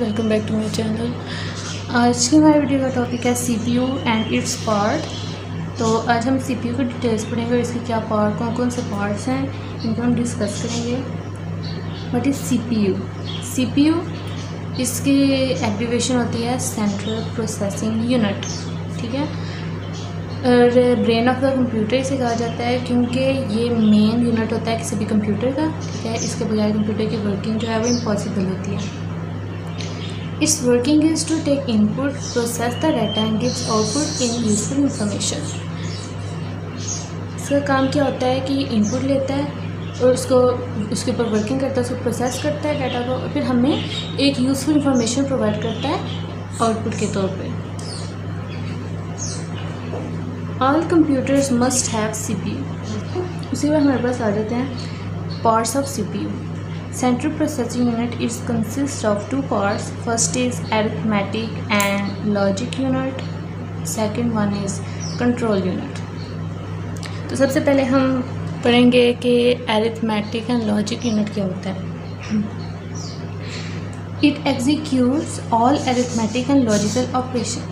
Welcome back to my channel. आज की हमारी वीडियो का टॉपिक है CPU एंड इट्स पार्ट। तो आज हम CPU के डिटेल्स पढ़ेंगे और इसके क्या पार्ट, कौन कौन से पार्ट्स हैं, इनको हम डिस्कस करेंगे। What is CPU? इसकी एक्टिवेशन होती है सेंट्रल प्रोसेसिंग यूनिट, ठीक है, और ब्रेन ऑफ द कंप्यूटर इसे कहा जाता है क्योंकि ये मेन यूनिट होता है किसी भी कंप्यूटर का, ठीक है। इसके बगैर कंप्यूटर की वर्किंग जो है वो इम्पॉसिबल होती है। It's working is to take input, process the data and gives output in useful information. इसका काम क्या होता है कि इनपुट लेता है और उसके ऊपर वर्किंग करता है, उसको प्रोसेस करता है डाटा को, और फिर हमें एक यूज़फुल इंफॉर्मेशन प्रोवाइड करता है आउटपुट के तौर पे। All computers must have CPU। उसी पर हमारे पास आ जाते हैं parts of CPU। Central processing unit is consist of two parts, first is arithmetic and logic unit, second one is control unit. तो सबसे पहले हम पढ़ेंगे कि अरिथमेटिक एंड लॉजिक यूनिट क्या होता है। It executes all arithmetic and logical operation.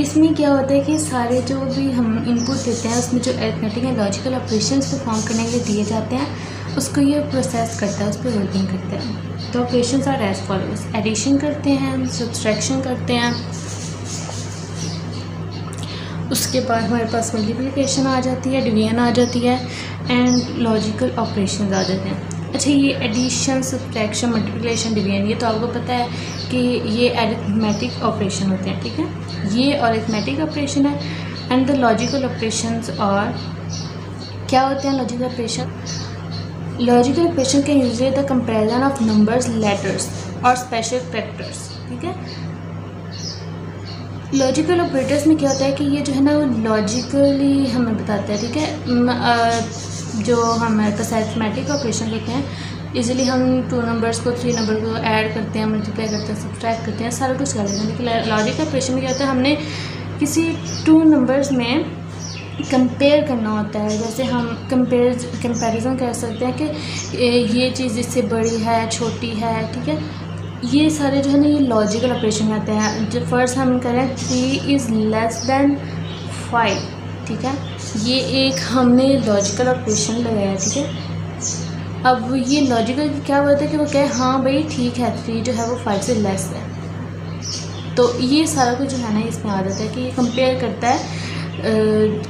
इसमें क्या होता है कि सारे जो भी हम इनपुट देते हैं उसमें जो arithmetic and logical operation perform करने के लिए दिए जाते हैं उसको ये प्रोसेस करता है, उस पर वर्किंग करता है। तो operation are as follows, addition करते हैं, सब्सट्रैक्शन करते हैं, उसके बाद हमारे पास मल्टीप्लिकेशन आ जाती है, डिवीजन आ जाती है एंड लॉजिकल ऑपरेशंस आ जाते हैं। अच्छा, ये एडिशन, सब्ट्रैक्शन, मल्टीप्लिकेशन, डिवीजन, ये तो आपको पता है कि ये अरिथमेटिक ऑपरेशन होते हैं, ठीक है, ये अरिथमेटिक ऑपरेशन है। एंड द लॉजिकल ऑपरेशंस और क्या होते हैं? Logical operation can use the comparison of numbers, letters और स्पेशल कैरेक्टर्स, ठीक है। लॉजिकल ऑपरेटर्स में क्या होता है कि ये जो है ना वो लॉजिकली हमें बताता है, ठीक है। जो हमारे पास अरिथमेटिक ऑपरेशन होते हैं, इजीली हम टू नंबर्स को, थ्री नंबर को ऐड करते हैं, मल्टीप्लाई करते हैं, सब्ट्रैक्ट करते हैं, सारा कुछ कर लेते हैं। लेकिन लॉजिकल ऑपरेशन में क्या होता है, हमने किसी टू नंबर्स में कंपेयर करना होता है। जैसे हम कंपेरिजन कर सकते हैं कि ये चीज़ इससे बड़ी है, छोटी है, ठीक है। ये सारे जो है ना ये लॉजिकल ऑपरेशन आते हैं। जो फर्स्ट हम करें 3 is less than 5, ठीक है, ये एक हमने लॉजिकल ऑपरेशन लगाया, ठीक है। अब ये लॉजिकल क्या होता है कि वो कहे हाँ भाई ठीक है 3 जो है वो 5 से less है। तो ये सारा कुछ जो है ना इसमें आ जाता है कि ये कंपेयर करता है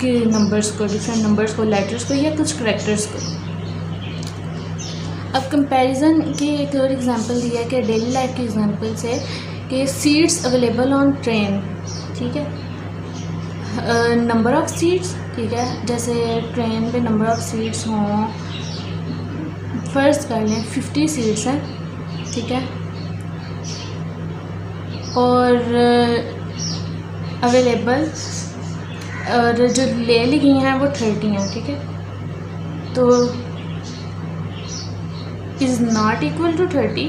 कि नंबर्स को, डिफरेंट नंबर्स को, लेटर्स को या कुछ कैरेक्टर्स को। अब कंपैरिजन की एक और एग्जांपल दिया है कि डेली लाइफ की एग्जांपल से कि सीट्स अवेलेबल ऑन ट्रेन, ठीक है, नंबर ऑफ़ सीट्स, ठीक है, जैसे ट्रेन पे नंबर ऑफ़ सीट्स हों, फर्ज कर लें 50 सीट्स हैं, ठीक है, और अवेलेबल और जो ले ली गई हैं वो 30 हैं, ठीक है। तो इज़ नॉट इक्वल टू 30,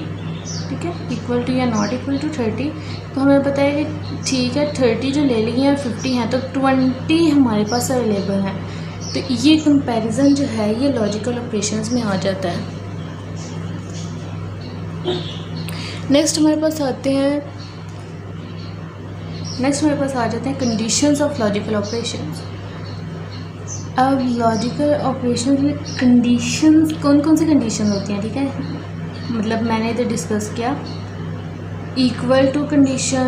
ठीक है, इक्वल टू या नॉट इक्वल टू 30। तो हमें पता है कि ठीक है 30 जो ले ली हैं 50 हैं, तो 20 हमारे पास अवेलेबल हैं। तो ये कंपैरिजन जो है ये लॉजिकल ऑपरेशंस में आ जाता है। नेक्स्ट हमारे पास आ जाते हैं कंडीशंस ऑफ लॉजिकल ऑपरेशंस। अब लॉजिकल ऑपरेशन में कंडीशंस, कौन कौन सी कंडीशन होती हैं, ठीक है, मतलब मैंने इधर डिस्कस किया equal to condition,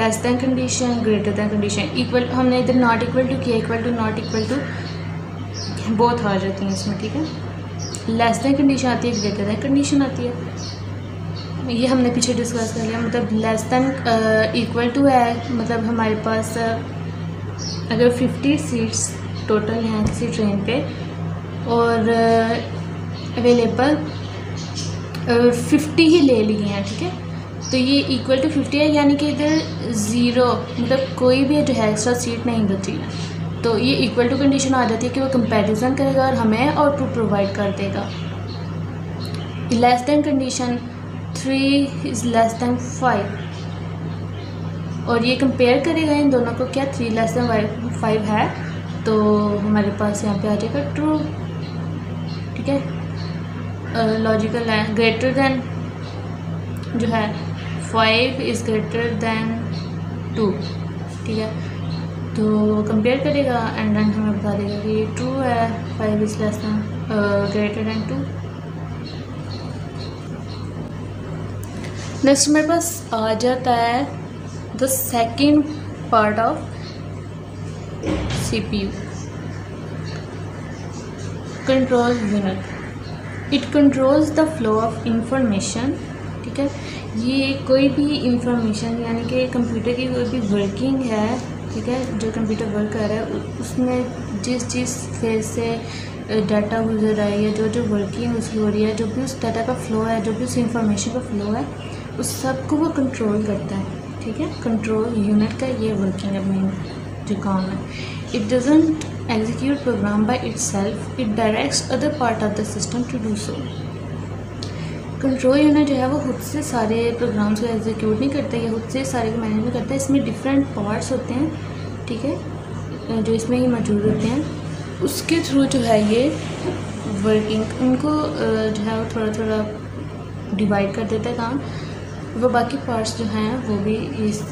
less than condition, greater than condition, equal, हमने इधर नॉट इक्वल टू किया, equal to, not equal to, बहुत आ जाती हैं इसमें, ठीक है। लेस दैन कंडीशन आती है, ग्रेटर दैन कंडीशन आती है, ये हमने पीछे डिस्कस कर लिया। मतलब लेस दैन इक्वल टू है, मतलब हमारे पास अगर 50 सीट्स टोटल हैं किसी ट्रेन पे और अवेलेबल 50 ही ले लिए हैं, ठीक है, तो ये इक्वल टू 50 है, यानी कि इधर ज़ीरो, मतलब कोई भी जो है एक्स्ट्रा सीट नहीं बची है। तो ये इक्वल टू कंडीशन आ जाती है कि वो कंपैरिजन करेगा और हमें आउटपुट प्रोवाइड कर देगा। Less than condition 3 is less than 5 और ये कंपेयर करेगा इन दोनों को, क्या 3 less than 5 है, तो हमारे पास यहाँ पे आ जाएगा ट्रू, ठीक है। लॉजिकल है ग्रेटर दैन जो है five is greater than two, ठीक है। तो कंपेयर करेगा एंड देन हमें बता देगा कि टू है, five is less than greater than two. Next मेरे पास आ जाता है the second part of CPU, control unit. It controls the flow of information, ठीक है। ये कोई भी इंफॉर्मेशन यानी कि कंप्यूटर की कोई भी वर्किंग है, ठीक है, जो कंप्यूटर वर्क कर रहा है उसमें जिस चीज़ से डाटा गुजर रहा है या जो वर्किंग उसकी हो रही है, जो भी उस डाटा का फ्लो है, जो भी उस इंफॉर्मेशन का फ्लो है, उस सबको वो कंट्रोल करता है, ठीक है। कंट्रोल यूनिट का ये वर्किंग है, मेन जो काम है। It doesn't execute program by itself, it directs other part of the system to do so. Control unit जो है वो खुद से सारे प्रोग्राम्स को एग्जीक्यूट नहीं करता या खुद से सारे को मैनेज नहीं करता। इसमें डिफरेंट पार्ट्स होते हैं, ठीक है, जो इसमें ही मौजूद होते हैं। उसके थ्रू जो है ये वर्किंग उनको जो है वो थोड़ा थोड़ा डिवाइड कर देता है काम। वो बाकी पार्ट्स जो हैं वो भी इस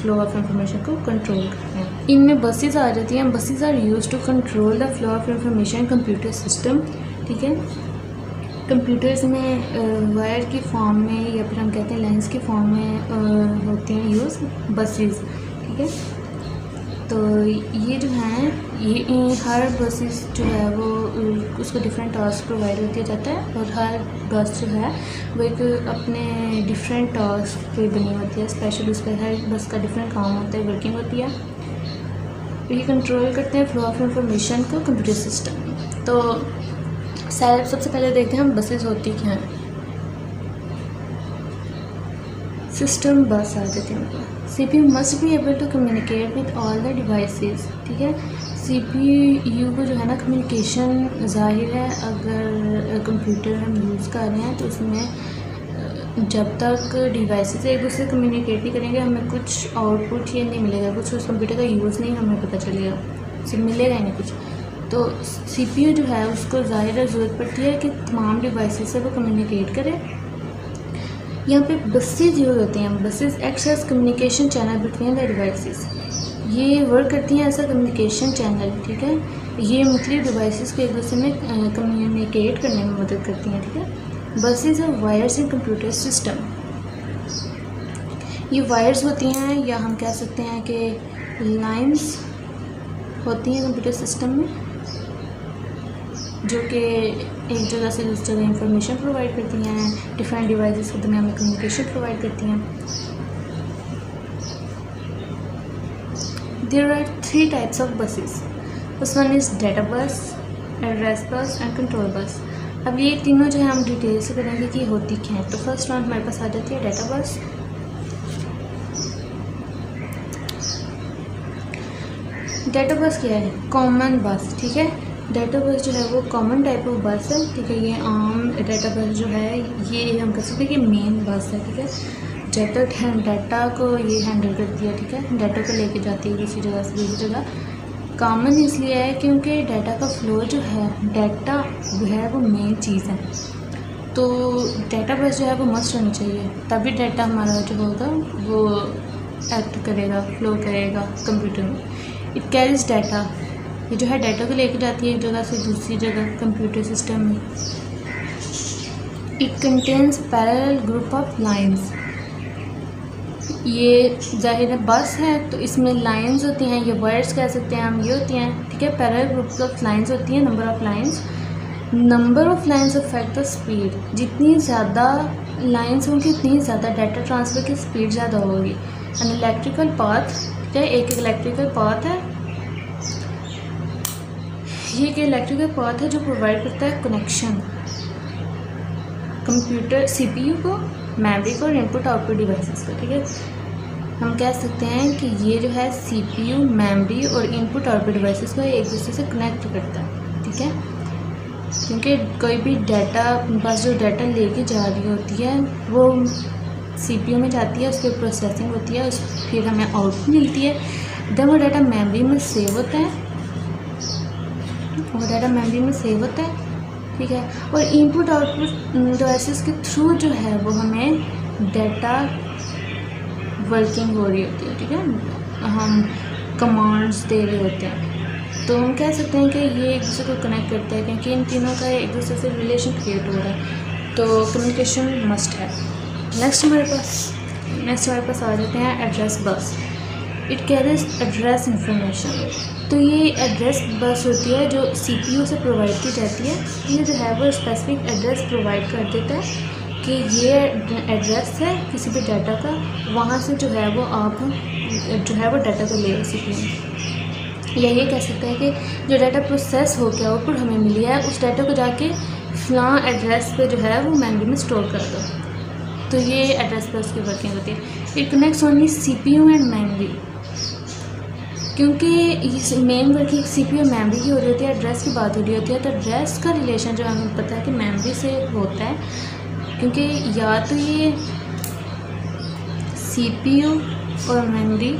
फ्लो ऑफ इंफॉर्मेशन को कंट्रोल करते हैं। इनमें बसेस आ जाती हैं। Buses are use to control the flow of information computer system, ठीक है। कंप्यूटर्स में वायर की फॉर्म में या फिर हम कहते हैं लेंस की फॉर्म में होते हैं यूज़ बसेस, ठीक है। तो ये जो हैं ये हर बसेस जो है वो उसको डिफरेंट टास्क प्रोवाइड किया जाता है और हर बस जो है वो एक अपने डिफरेंट टास्क पे बनी होती है, स्पेशल उस पर हर बस का डिफरेंट काम होता है, वर्किंग होती है। ये कंट्रोल करते हैं फ्लो ऑफ इंफॉर्मेशन को कंप्यूटर सिस्टम। तो सबसे पहले देखते हैं हम बसेस होती क्या हैं। सिस्टम बस आ जाती है। CPU must be able to communicate with all the devices, ठीक है। CPU को जो है ना कम्युनिकेशन, जाहिर है अगर कंप्यूटर हम यूज़ कर रहे हैं तो उसमें जब तक डिवाइसेस एक दूसरे से कम्युनिकेट नहीं करेंगे हमें कुछ आउटपुट ये नहीं मिलेगा, कुछ उस कंप्यूटर का यूज़ नहीं हमें पता चलेगा, उसे मिलेगा ही नहीं कुछ। तो CPU जो है उसको जाहिर है ज़रूरत पड़ती है कि तमाम डिवाइसेस से वो कम्युनिकेट करे। यहाँ पे बसेज यूज़ होते हैं। Buses act as communication channel between the devices, ये वर्क करती हैं एज अ कम्युनिकेशन चैनल, ठीक है। ये मुख्तलिफ डिवाइसेस को एक दूसरे में कम्युनिकेट करने में मदद करती हैं, ठीक है। बसेज और वायर्स इन कंप्यूटर सिस्टम, ये वायर्स होती हैं या हम कह सकते हैं कि लाइन्स होती हैं कंप्यूटर सिस्टम में, जो कि एक जगह से दूसरी जगह इंफॉर्मेशन प्रोवाइड करती हैं, डिफरेंट डिवाइसेस के दरमियान में कम्युनिकेशन प्रोवाइड करती हैं। There are three types of buses. First one is data bus, address bus and control bus. अब ये तीनों जो है हम डिटेल से करेंगे कि होती क्या है। तो फर्स्ट वन हमारे पास आ जाती है डाटा बस। डाटा बस क्या है? कॉमन बस, ठीक है। डाटा बस जो है वो कॉमन टाइप ऑफ बस है, ठीक है। ये आम डाटा बस जो है ये हम कह सकते हैं कि मेन बस है, ठीक है। जब तक डाटा को ये हैंडल करती है, ठीक है, डाटा को लेके जाती है दूसरी जगह से दूसरी जगह। कॉमन इसलिए है क्योंकि डाटा का फ्लो जो है, डाटा जो है वो मेन चीज़ है, तो डाटा बस जो है वो मस्ट होनी चाहिए, तभी डाटा हमारा जो होगा वो एक्ट करेगा, फ्लो करेगा कंप्यूटर में। इट कैरीज डाटा, ये जो है डाटा को लेकर जाती है एक जगह से दूसरी जगह कंप्यूटर सिस्टम में। It contains parallel group of lines, ये जाहिर है बस है तो इसमें लाइंस होती हैं या वर्ड्स कह सकते हैं हम, ये होती हैं, ठीक है। पैरेलल ग्रुप्स ऑफ लाइंस होती हैं, number of lines. Number of lines affect the speed, जितनी ज़्यादा लाइंस होंगी उतनी ज़्यादा डाटा ट्रांसफ़र की स्पीड ज़्यादा होगी। एंड इलेक्ट्रिकल पाथ, ठीक है, एक इलेक्ट्रिकल पाथ है, ये एक इलेक्ट्रिकल पाथ है जो प्रोवाइड करता है कनेक्शन कंप्यूटर CPU को, मेमोरी को और इनपुट आउटपुट डिवाइसेस को, ठीक है। हम कह सकते हैं कि ये जो है CPU, मेमोरी और इनपुट आउटपुट डिवाइसेस को एक दूसरे से कनेक्ट करता है, ठीक है। क्योंकि कोई भी डाटा बस जो डाटा लेके जा रही होती है वो CPU में जाती है, उस पर प्रोसेसिंग होती है, उस फिर हमें आउटपुट मिलती है। जब वो डाटा मेमोरी में सेव होता है, वो डाटा मेमोरी में सेव होता है, ठीक है। और इनपुट आउटपुट डिवाइसेस के थ्रू जो है वो हमें डेटा वर्किंग हो रही होती है, ठीक है, हम कमांड्स दे रहे होते हैं। तो हम कह सकते हैं कि ये एक दूसरे को कनेक्ट करता है क्योंकि इन तीनों का एक दूसरे से रिलेशन क्रिएट हो रहा है, तो कम्युनिकेशन मस्ट है। नेक्स्ट हमारे पास आ जाते हैं address bus. It carries address information. तो ये एड्रेस बस होती है जो CPU से प्रोवाइड की जाती है। ये जो है वो स्पेसिफिक एड्रेस प्रोवाइड कर देता है कि ये एड्रेस है किसी भी डाटा का, वहाँ से जो है वो आप जो है वो डाटा को ले CPU। या ये कह सकते हैं कि जो डाटा प्रोसेस हो गया आउटपुट हमें मिली है, उस डाटा को जाके फ़लाँ एड्रेस पे जो है वो मेमोरी में स्टोर कर दो। तो ये एड्रेस बस की वर्किंग होती है। It connects only CPU and memory, क्योंकि इस मेन वर्किंग CPU और मेमोरी की हो रही होती है, एड्रेस की बात हो रही होती है। तो एड्रेस का रिलेशन जो हमें पता है कि मेमोरी से होता है, क्योंकि या तो ये CPU और मेमोरी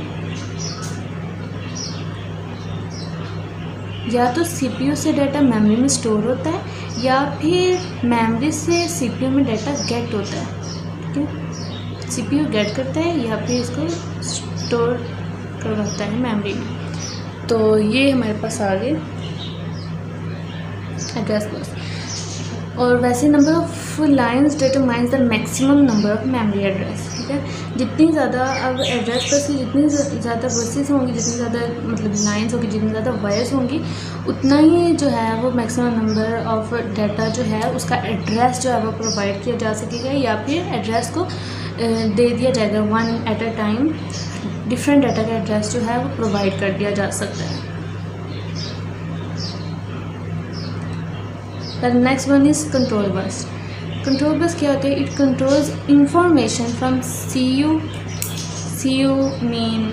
या तो CPU से डाटा मेमोरी में स्टोर होता है या फिर मेमोरी से CPU में डाटा गेट होता है, ठीक है, CPU गेट करता है या फिर इसको स्टोर करवाता है मेमोरी में। तो ये हमारे पास आ गए एड्रेस बस। और वैसे number of lines determines the maximum number of memory address, ठीक है। जितनी ज़्यादा अब एड्रेस बस की जितनी ज़्यादा बसेस होंगी, जितनी ज़्यादा मतलब लाइन्स होगी, जितनी ज़्यादा वायर्स होंगी, उतना ही जो है वो मैक्सिमम नंबर ऑफ डाटा जो है उसका एड्रेस जो है वो प्रोवाइड किया जा सकेगा या फिर एड्रेस को दे दिया जाएगा। One at a time different data का एड्रेस जो है वो प्रोवाइड कर दिया जा सकता है। The next one is control bus. Control bus क्या होता है? It controls information from CU. CU mean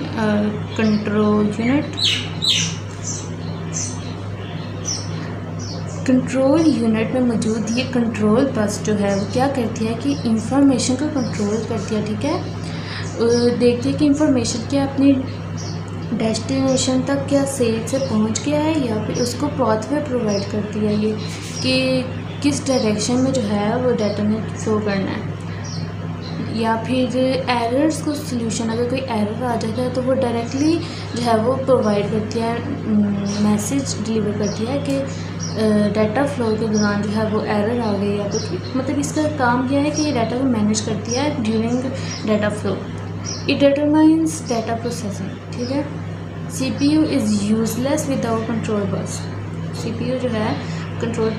control unit. Control unit में मौजूद ये कंट्रोल बस जो है वो क्या करती है कि इंफॉर्मेशन को कंट्रोल करती है, ठीक है। देखती है कि इंफॉर्मेशन क्या अपनी डेस्टिनेशन तक क्या सेफ से पहुंच गया है या फिर उसको पाथवे प्रोवाइड करती है ये कि किस डायरेक्शन में जो है वो डाटा ने फ्लो करना है। या फिर एरर्स को सोल्यूशन, अगर कोई एरर आ जाता है तो वो डायरेक्टली जो है वो प्रोवाइड करती है, मैसेज डिलीवर करती है कि डाटा फ्लो के दौरान जो है वो एरर आ गई या कुछ। मतलब इसका काम यह है कि ये डाटा को मैनेज करती है during data flow. It determines data processing, ठीक है। CPU is useless without control bus. CPU जो है कंट्रोल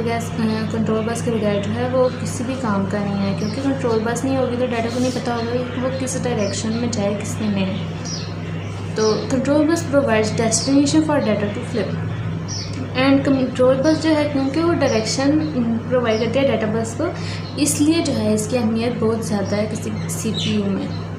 बस के बगैर जो है वो किसी भी काम का नहीं है, क्योंकि कंट्रोल बस नहीं होगी तो डाटा को नहीं पता होगा कि वो किस डायरेक्शन में जाए, किसने नहीं। तो control bus provides destination for data to flip and control bus जो है क्योंकि वो डायरेक्शन प्रोवाइड करती है डाटा बस को, इसलिए जो है इसकी अहमियत बहुत ज़्यादा है किसी CPU में।